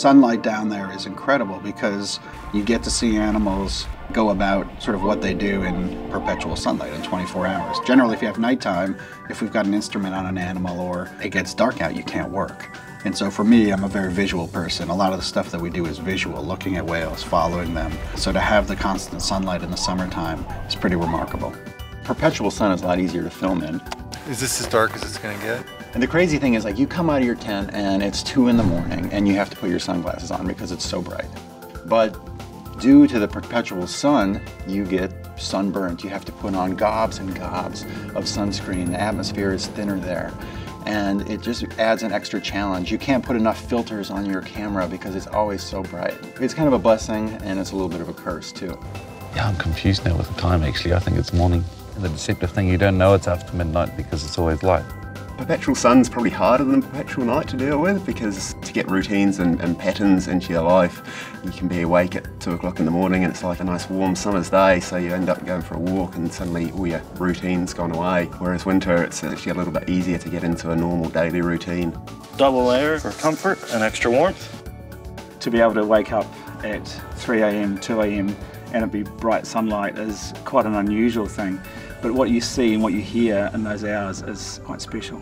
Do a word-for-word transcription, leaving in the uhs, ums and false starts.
sunlight down there is incredible because you get to see animals go about sort of what they do in perpetual sunlight in twenty-four hours. Generally, if you have nighttime, if we've got an instrument on an animal or it gets dark out, you can't work. And so for me, I'm a very visual person. A lot of the stuff that we do is visual, looking at whales, following them. So to have the constant sunlight in the summertime is pretty remarkable. Perpetual sun is a lot easier to film in. Is this as dark as it's going to get? And the crazy thing is, like, you come out of your tent and it's two in the morning and you have to put your sunglasses on because it's so bright. But due to the perpetual sun, you get sunburnt. You have to put on gobs and gobs of sunscreen. The atmosphere is thinner there. And it just adds an extra challenge. You can't put enough filters on your camera because it's always so bright. It's kind of a blessing, and it's a little bit of a curse, too. Yeah, I'm confused now with the time, actually. I think it's morning. The deceptive thing, you don't know it's after midnight because it's always light. Perpetual sun's probably harder than perpetual night to deal with because to get routines and, and patterns into your life, you can be awake at two o'clock in the morning and it's like a nice warm summer's day, so you end up going for a walk and suddenly all your routine's gone away. Whereas winter, it's actually a little bit easier to get into a normal daily routine. Double layer for comfort and extra warmth. To be able to wake up at three A M, two A M and it'd be bright sunlight is quite an unusual thing. But what you see and what you hear in those hours is quite special.